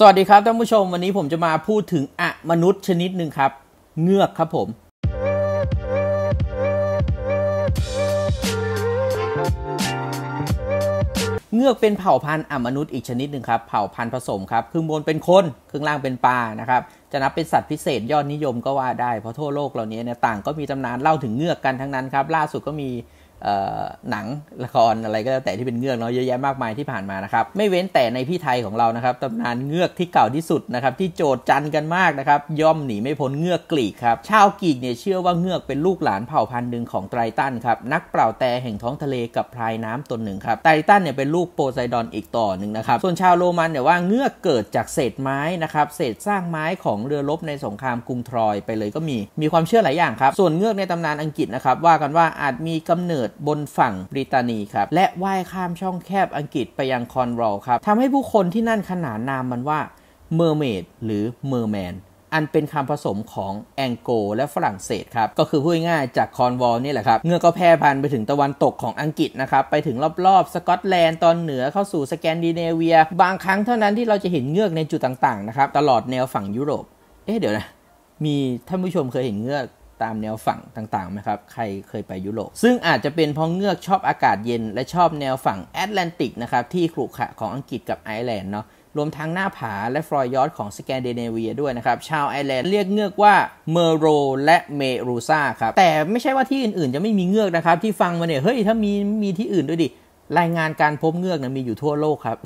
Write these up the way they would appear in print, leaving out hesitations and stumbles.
สวัสดีครับท่านผู้ชมวันนี้ผมจะมาพูดถึงอะมนุษย์ชนิดหนึ่งครับเงือกครับผมเงือกเป็นเผ่าพันธุ์อะมนุษย์อีกชนิดหนึ่งครับเผ่าพันธุ์ผสมครับครึ่งบนเป็นคนครึ่งล่างเป็นปลานะครับจะนับเป็นสัตว์พิเศษยอดนิยมก็ว่าได้เพราะทั่วโลกเหล่านี้เนี่ยต่างก็มีตำนานเล่าถึงเงือกกันทั้งนั้นครับล่าสุดก็มีหนังละครอะไรก็แล้วแต่ที่เป็นเงือกเนาะเยอะแยะมากมายที่ผ่านมานะครับไม่เว้นแต่ในพี่ไทยของเรานะครับตำนานเงือกที่เก่าที่สุดนะครับที่โจทย์จันกันมากนะครับย่อมหนีไม่พ้นเงือกกรีกครับชาวกรีกเนี่ยเชื่อว่าเงือกเป็นลูกหลานเผ่าพันธุ์หนึ่งของไททันครับนักเป่าแตแห่งท้องทะเลกับพรายน้ำตนหนึ่งครับไททันเนี่ยเป็นลูกโพไซดอนอีกต่อหนึ่งนะครับส่วนชาวโรมันเนี่ยว่าเงือกเกิดจากเศษไม้นะครับเศษซากไม้ของเรือรบในสงครามกรุงทรอยไปเลยก็มีความเชื่อหลายอย่างครับส่วนเงือกในตำนานอังกฤษนะครับว่ากันว่าอาจมีกำเนิดบนฝั่งบริตานีครับและว่ายข้ามช่องแคบอังกฤษไปยังคอนวอลครับทำให้ผู้คนที่นั่นขนานนามมันว่าเมอร์เมดหรือเมอร์แมนอันเป็นคำผสมของแองโกลและฝรั่งเศสครับก็คือพูดง่ายจากคอนวอลนี่แหละครับเงือกก็แพร่พันธุ์ไปถึงตะวันตกของอังกฤษนะครับไปถึงรอบๆสกอตแลนด์ตอนเหนือเข้าสู่สแกนดิเนเวียบางครั้งเท่านั้นที่เราจะเห็นเงือกในจุดต่างๆนะครับตลอดแนวฝั่งยุโรปเดี๋ยวนะมีท่านผู้ชมเคยเห็นเงือกตามแนวฝั่งต่างๆไหมครับใครเคยไปยุโรปซึ่งอาจจะเป็นเพราะเงือกชอบอากาศเย็นและชอบแนวฝั่งแอตแลนติกนะครับที่ขรุขระของอังกฤษกับไอร์แลนด์เนาะรวมทั้งหน้าผาและฟลอยยอดของสแกนดิเนเวียด้วยนะครับชาวไอร์แลนด์เรียกเงือกว่าเมโรและเมรูซ่าครับแต่ไม่ใช่ว่าที่อื่นๆจะไม่มีเงือกนะครับที่ฟังมาเนี่ยเฮ้ยถ้ามีที่อื่นด้วยดิรายงานการพบเงือกนะมีอยู่ทั่วโลกครับ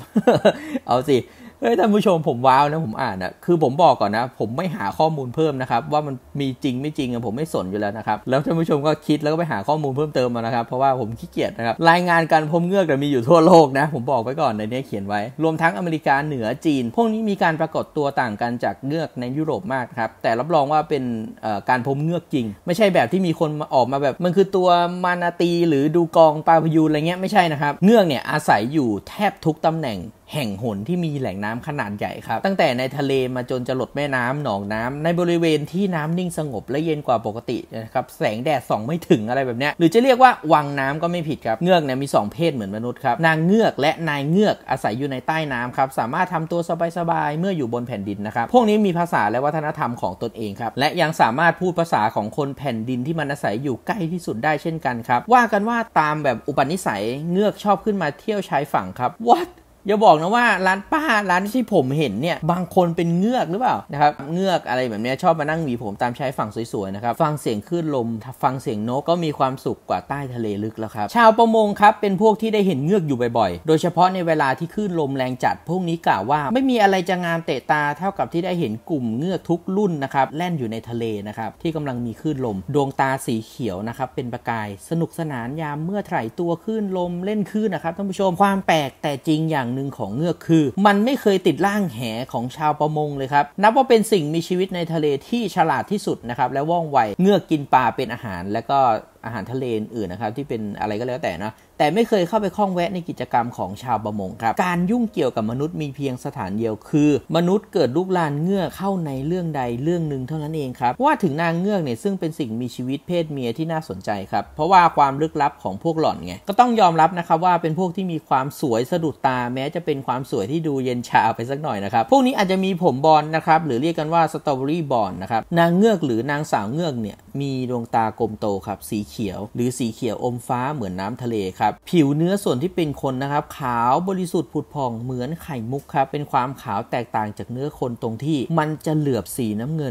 เอาสิท่านผู้ชมผมว้าวนะผมอ่านนะคือผมบอกก่อนนะผมไม่หาข้อมูลเพิ่มนะครับว่ามันมีจริงไม่จริงผมไม่สนอยู่แล้วนะครับแล้วท่านผู้ชมก็คิดแล้วก็ไปหาข้อมูลเพิ่มเติมมานะครับเพราะว่าผมขี้เกียจนะครับรายงานการพบเงือกมีอยู่ทั่วโลกนะผมบอกไว้ก่อนในนี้เขียนไว้รวมทั้งอเมริกาเหนือจีนพวกนี้มีการปรากฏตัวต่างกันจากเงือกในยุโรปมากครับแต่รับรองว่าเป็นการพบเงือกจริงไม่ใช่แบบที่มีคนออกมาแบบมันคือตัวมานาตีหรือดูกองปลาพยูนอะไรเงี้ยไม่ใช่นะครับเงือกเนี่ยอาศัยอยู่แทบทุกตำแหน่งแห่งหนที่มีแหล่งน้ำขนาดใหญ่ครับตั้งแต่ในทะเลมาจนจะหลดแม่น้ำหนองน้ำในบริเวณที่น้ำนิ่งสงบและเย็นกว่าปกตินะครับแสงแดดส่องไม่ถึงอะไรแบบนี้หรือจะเรียกว่าวังน้ำก็ไม่ผิดครับเงือกเนี่ยมี2เพศเหมือนมนุษย์ครับนางเงือกและนายเงือกอาศัยอยู่ในใต้น้ำครับสามารถทำตัวสบายๆเมื่ออยู่บนแผ่นดินนะครับพวกนี้มีภาษาและวัฒนธรรมของตนเองครับและยังสามารถพูดภาษาของคนแผ่นดินที่มันอาศัยอยู่ใกล้ที่สุดได้เช่นกันครับว่ากันว่าตามแบบอุปนิสัยเงือกชอบขึ้นมาเที่ยวชายฝั่งครับ What?อย่าบอกนะว่าร้านป้าร้านที่ผมเห็นเนี่ยบางคนเป็นเงือกหรือเปล่านะครับเงือกอะไรแบบนี้ชอบมานั่งหวีผมตามชายฝั่งสวยๆนะครับฟังเสียงคลื่นลมฟังเสียงนกก็มีความสุขกว่าใต้ทะเลลึกแล้วครับชาวประมงครับเป็นพวกที่ได้เห็นเงือกอยู่บ่อยๆโดยเฉพาะในเวลาที่คลื่นลมแรงจัดพวกนี้กล่าวว่าไม่มีอะไรจะงามเตะตาเท่ากับที่ได้เห็นกลุ่มเงือกทุกรุ่นนะครับแล่นอยู่ในทะเลนะครับที่กำลังมีคลื่นลมดวงตาสีเขียวนะครับเป็นประกายสนุกสนานยามเมื่อไถ่ตัวคลื่นลมเล่นคลื่นนะครับท่านผู้ชมความแปลกแต่จริงอย่างหนึ่งของเงือกคือมันไม่เคยติดร่างแหของชาวประมงเลยครับนับว่าเป็นสิ่งมีชีวิตในทะเลที่ฉลาดที่สุดนะครับและว่องไวเงือกกินปลาเป็นอาหารและก็อาหารทะเลอื่นนะครับที่เป็นอะไรก็แล้วแต่นะแต่ไม่เคยเข้าไปข้องแวะในกิจกรรมของชาวประมงครับการยุ่งเกี่ยวกับมนุษย์มีเพียงสถานเดียวคือมนุษย์เกิดลูกหลานเงือกเข้าในเรื่องใดเรื่องหนึ่งเท่านั้นเองครับว่าถึงนางเงือกเนี่ยซึ่งเป็นสิ่งมีชีวิตเพศเมียที่น่าสนใจครับเพราะว่าความลึกลับของพวกหล่อนไงก็ต้องยอมรับนะครับว่าเป็นพวกที่มีความสวยสะดุดตาแม้จะเป็นความสวยที่ดูเย็นชาไปสักหน่อยนะครับพวกนี้อาจจะมีผมบอลนะครับหรือเรียกกันว่าสตรอเบอรี่บอลนะครับนางเงือกหรือนางสาวเงือกเนี่ยมีดวงตากลมโตครับสีเขียวหรือสีเขียวอมฟ้าเหมือนน้ำทะเลครับผิวเนื้อส่วนที่เป็นคนนะครับขาวบริสุทธิ์ผุดผ่องเหมือนไข่มุกครับเป็นความขาวแตกต่างจากเนื้อคนตรงที่มันจะเหลือบสีน้ำเงิน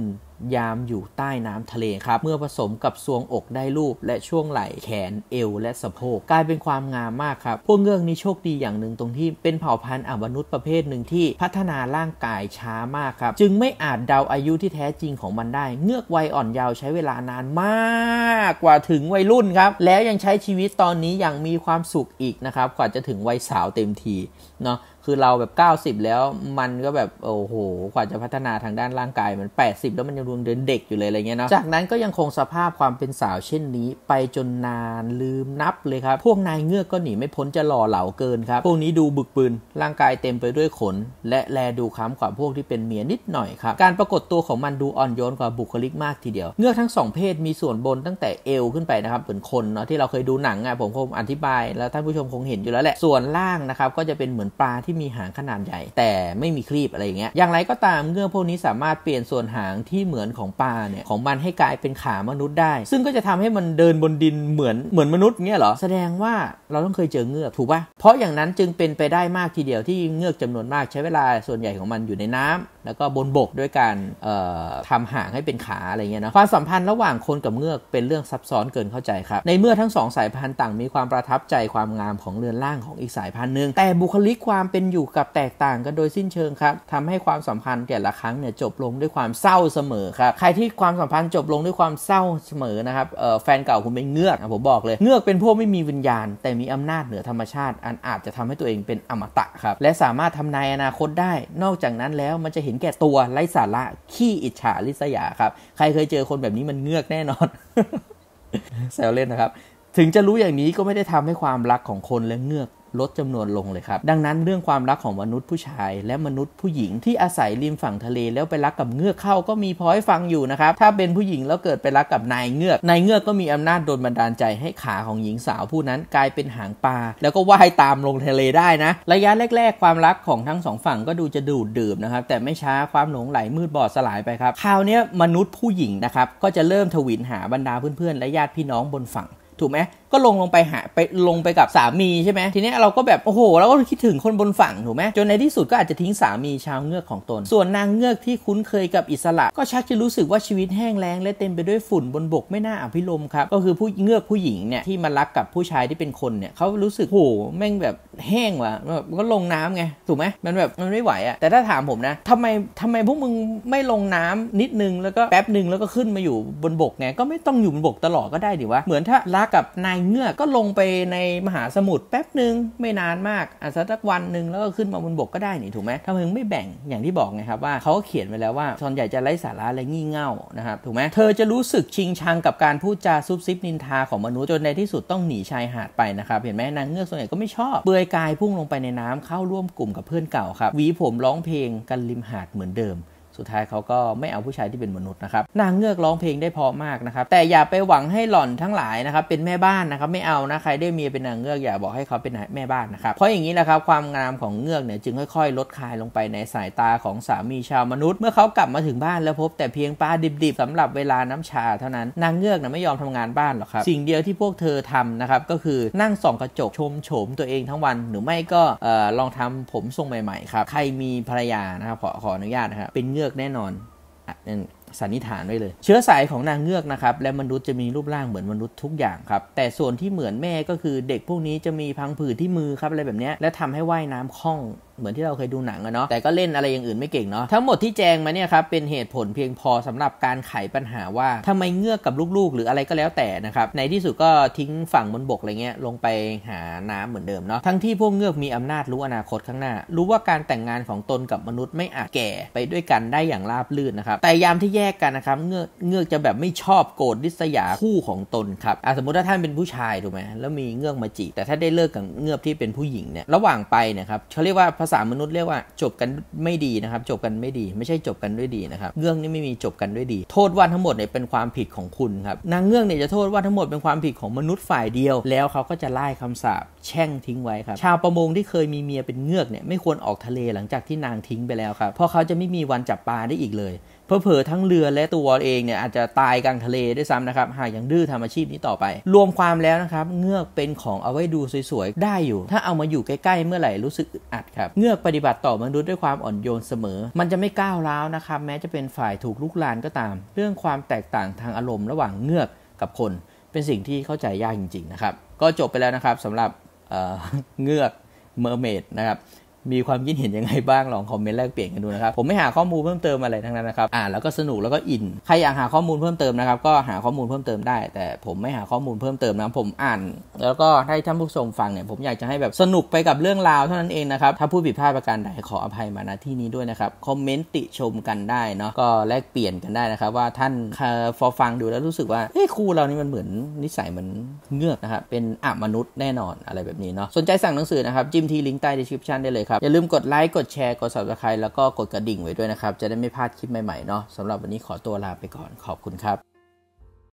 ยามอยู่ใต้น้ำทะเลครับเมื่อผสมกับซวงอกได้รูปและช่วงไหล่แขนเอวและสะโพกกลายเป็นความงามมากครับพวกเงือกนี้โชคดีอย่างหนึ่งตรงที่เป็นเผ่าพันธุ์มนุษย์ประเภทหนึ่งที่พัฒนาร่างกายช้ามากครับจึงไม่อาจเดาอายุที่แท้จริงของมันได้เงือกวัยอ่อนเยาว์ใช้เวลานานมากกว่าถึงวัยรุ่นครับแล้วยังใช้ชีวิตตอนนี้อย่างมีความสุขอีกนะครับกว่าจะถึงวัยสาวเต็มทีเนาะคือเราแบบ90แล้วมันก็แบบโอ้โหกว่าจะพัฒนาทางด้านร่างกายมัน80แล้วมันยังรวมเดินเด็กอยู่เลยอะไรเงี้ยเนาะจากนั้นก็ยังคงสภาพความเป็นสาวเช่นนี้ไปจนนานลืมนับเลยครับพวกนายเงือกก็หนีไม่พ้นจะหล่อเหลาเกินครับพวกนี้ดูบึกบืนร่างกายเต็มไปด้วยขนและแลดูค้ำกว่าพวกที่เป็นเมียนิดหน่อยครับการปรากฏตัวของมันดูอ่อนโยนกว่าบุคลิกมากทีเดียวเงือกทั้ง2เพศมีส่วนบนตั้งแต่เอวขึ้นไปนะครับเหมือนคนเนาะที่เราเคยดูหนังผมคงอธิบายแล้วท่านผู้ชมคงเห็นอยู่แล้วแหละส่วนล่างนะครับก็จะเป็นเหมือนปลาที่ ที่มีหางขนาดใหญ่แต่ไม่มีครีบอะไรอย่างเงี้ยอย่างไรก็ตามเงือกพวกนี้สามารถเปลี่ยนส่วนหางที่เหมือนของปลาเนี่ยของมันให้กลายเป็นขามนุษย์ได้ซึ่งก็จะทำให้มันเดินบนดินเหมือนมนุษย์เงี้ยเหรอแสดงว่าเราต้องเคยเจอเงือกถูกป่ะเพราะอย่างนั้นจึงเป็นไปได้มากทีเดียวที่เงือกจำนวนมากใช้เวลาส่วนใหญ่ของมันอยู่ในน้ำแล้วก็บนบกด้วยการทำหางให้เป็นขาอะไรเงี้ยนะความสัมพันธ์ระหว่างคนกับเงือกเป็นเรื่องซับซ้อนเกินเข้าใจครับในเมื่อทั้งสองสายพันธุ์ต่างมีความประทับใจความงามของเรือนร่างของอีกสายพันธุ์หนึ่งแต่บุคลิกความเป็นอยู่กับแตกต่างกันโดยสิ้นเชิงครับทำให้ความสัมพันธ์แต่ละครั้งเนี่ยจบลงด้วยความเศร้าเสมอครับใครที่ความสัมพันธ์จบลงด้วยความเศร้าเสมอนะครับแฟนเก่าคุณเป็นเงือกผมบอกเลยเงือกเป็นพวกไม่มีวิญญาณแต่มีอำนาจเหนือธรรมชาติอันอาจจะทำให้ตัวเองเป็นอมตะครับและสามารถทำนายอนาคตได้นอกจากนั้นแล้วมันจะเห็นแก่ตัวไร้สาระขี้อิจฉาริษยาครับใครเคยเจอคนแบบนี้มันเงือกแน่นอน แซวเล่นนะครับถึงจะรู้อย่างนี้ก็ไม่ได้ทำให้ความรักของคนและเงือกลดจำนวนลงเลยครับดังนั้นเรื่องความรักของมนุษย์ผู้ชายและมนุษย์ผู้หญิงที่อาศัยริมฝั่งทะเลแล้วไปรักกับเงือกเข้าก็มีพอให้ฟังอยู่นะครับถ้าเป็นผู้หญิงแล้วเกิดไปรักกับนายเงือกนายเงือกก็มีอำนาจโดนบันดาลใจให้ขาของหญิงสาวผู้นั้นกลายเป็นหางปลาแล้วก็ว่ายตามลงทะเลได้นะระยะแรกๆความรักของทั้งสองฝั่งก็ดูจะดูดดื่มนะครับแต่ไม่ช้าความหลงไหลมืดบอดสลายไปครับคราวนี้มนุษย์ผู้หญิงนะครับก็จะเริ่มทวินหาบรรดาเพื่อนๆและญาติพี่น้องบนฝั่งถูกไหมก็ลงไปหาไปลงไปกับสามีใช่ไหมทีนี้เราก็แบบโอ้โหเราก็คิดถึงคนบนฝั่งถูกไหมจนในที่สุดก็อาจจะทิ้งสามีชาวเงือกของตนส่วนนางเงือกที่คุ้นเคยกับอิสระก็ชักจะรู้สึกว่าชีวิตแห้งแล้งและเต็มไปด้วยฝุ่นบนบกไม่น่าอภิรมย์ครับก็คือผู้เงือกผู้หญิงเนี่ยที่มารักกับผู้ชายที่เป็นคนเนี่ยเขารู้สึกโอ้โหแม่งแบบแห้งว่ะแบบก็ลงน้ำไงถูกไหมมันแบบมันไม่ไหวอะแต่ถ้าถามผมนะทำไมพวกมึงไม่ลงน้ำนิดนึงแล้วก็แป๊บนึงแล้วก็ขึ้นมาอยู่บนบกไงก็ไม่ต้องอยู่บนบกตลอดก็ได้ดิวะเหมือนถ้ารักกับนายเงือกก็ลงไปในมหาสมุทรแป๊บหนึ่งไม่นานมากอาจจะสักวันหนึ่งแล้วก็ขึ้นมาบนบกก็ได้นี่ถูกไหมทำไมไม่แบ่งอย่างที่บอกไงครับว่าเขาเขียนไว้แล้วว่าส่วนใหญ่จะไร้สาระและงี่เง่านะครับถูกไหมเธอจะรู้สึกชิงชังกับการพูดจาซุบซิบนินทาของมนุษย์จนในที่สุดต้องหนีชายหาดไปนะครับเห็นไหมนางเงือกส่วนใหญ่ก็ไม่ชอบเปลือยกายพุ่งลงไปในน้ำเข้าร่วมกลุ่มกับเพื่อนเก่าครับหวีผมร้องเพลงกันริมหาดเหมือนเดิมสุดท้ายเขาก็ไม่เอาผู้ชายที่เป็นมนุษย์นะครับนางเงือกร้องเพลงได้เพราะมากนะครับแต่อย่าไปหวังให้หล่อนทั้งหลายนะครับเป็นแม่บ้านนะครับไม่เอานะใครได้เมียเป็นนางเงือกอย่าบอกให้เขาเป็นแม่บ้านนะครับเพราะอย่างนี้นะครับความงามของเงือกเนี่ยจึงค่อยๆลดคายลงไปในสายตาของสามีชาวมนุษย์เมื่อเขากลับมาถึงบ้านแล้วพบแต่เพียงปลาดิบๆสำหรับเวลาน้ำชาเท่านั้นนางเงือกเนี่ยไม่ยอมทำงานบ้านหรอกครับสิ่งเดียวที่พวกเธอทำนะครับก็คือนั่งส่องกระจกชมโฉมตัวเองทั้งวันหรือไม่ก็ลองทำผมทรงใหม่ๆครับใครมีภรรยานะครับขออนุญาตนะครับเป็นเงือกแน่นอนสันนิษฐานไว้เลยเชื้อสายของนางเงือกนะครับและมนุษย์จะมีรูปร่างเหมือนมนุษย์ทุกอย่างครับแต่ส่วนที่เหมือนแม่ก็คือเด็กพวกนี้จะมีพังผืดที่มือครับอะไรแบบนี้และทำให้ว่ายน้ำคล่องเหมือนที่เราเคยดูหนังอะเนาะแต่ก็เล่นอะไรอย่างอื่นไม่เก่งเนาะทั้งหมดที่แจงมาเนี่ยครับเป็นเหตุผลเพียงพอสำหรับการไขปัญหาว่าทำไมเงือกกับลูกๆหรืออะไรก็แล้วแต่นะครับในที่สุดก็ทิ้งฝั่งบนบกอะไรเงี้ยลงไปหาน้ำเหมือนเดิมเนาะทั้งที่พวกเงือกมีอำนาจรู้อนาคตข้างหน้ารู้ว่าการแต่งงานของตนกับมนุษย์ไม่อาจแก่ไปด้วยกันได้อย่างราบรื่นนะครับแต่ยามที่แยกกันนะครับเงือกจะแบบไม่ชอบโกรธดิษยาคู่ของตนครับสมมติถ้าท่านเป็นผู้ชายถูกไหมแล้วมีเงือกมาจีบแต่ถ้าได้เลิกกับเงือกที่เป็นผู้หญิงเนี่ยระหว่างไปนะครับเขาเรียกว่าภาษามนุษย์เรียกว่าจบกันไม่ดีนะครับจบกันไม่ดีไม่ใช่จบกันด้วยดีนะครับเงือกนี่ไม่มีจบกันด้วยดีโทษว่าทั้งหมดเนี่ยเป็นความผิดของคุณครับนางเงือกเนี่ยจะโทษว่าทั้งหมดเป็นความผิดของมนุษย์ฝ่ายเดียวแล้วเขาก็จะไล่คำสาปแช่งทิ้งไว้ครับชาวประมงที่เคยมีเมียเป็นเงือกเนี่ยไม่ควรออกทะเลหลังจากที่นางทิ้งไปแล้วครับเพราะเขาจะไม่มีวันจับปลาได้อีกเลยเผลอทั้งเรือและตัวเองเนี่ยอาจจะตายกลางทะเลด้วยซ้ำนะครับหากยังดื้อทำอาชีพนี้ต่อไปรวมความแล้วนะครับเงือกเป็นของเอาไว้ดูสวยๆได้อยู่ถ้าเอามาอยู่ใกล้ๆเมื่อไหร่รู้สึกอึดอัดครับเงือกปฏิบัติต่อมนุษย์ด้วยความอ่อนโยนเสมอมันจะไม่ก้าวร้าวนะครับแม้จะเป็นฝ่ายถูกลุกลานก็ตามเรื่องความแตกต่างทางอารมณ์ระหว่างเงือกกับคนเป็นสิ่งที่เข้าใจยากจริงๆนะครับก็จบไปแล้วนะครับสำหรับเงือกเมอร์เมดนะครับมีความคิดเห็นยังไงบ้างลองคอมเมนต์แลกเปลี่ยนกันดูนะครับผมไม่หาข้อมูลเพิ่มเติมอะไรทั้งนั้นนะครับแล้วก็สนุกแล้วก็อินใครอยากหาข้อมูลเพิ่มเติมนะครับก็หาข้อมูลเพิ่มเติมได้แต่ผมไม่หาข้อมูลเพิ่มเติมนะผมอ่านแล้วก็ให้ท่านผู้ชมฟังเนี่ยผมอยากจะให้แบบสนุกไปกับเรื่องราวเท่านั้นเองนะครับถ้าพูดผิดพลาดประการใดขออภัยมาณที่นี้ด้วยนะครับคอมเมนต์ติชมกันได้เนาะก็แลกเปลี่ยนกันได้นะครับว่าท่านพอฟังดูแล้วรู้สึกว่าเฮ้ยครูเรานี่มันเหมือนนิสัยเหมือนเงือกนะครับเป็นมนุษย์แน่นอนอะไรแบบนี้เนาะสนใจสั่งหนังสือนะครับจิ้มที่ลิงก์ใต้ description ได้เลยอย่าลืมกดไลค์กดแชร์กด Subscribe แล้วก็กดกระดิ่งไว้ด้วยนะครับจะได้ไม่พลาดคลิปใหม่ๆเนาะสำหรับวันนี้ขอตัวลาไปก่อนขอบคุณครับ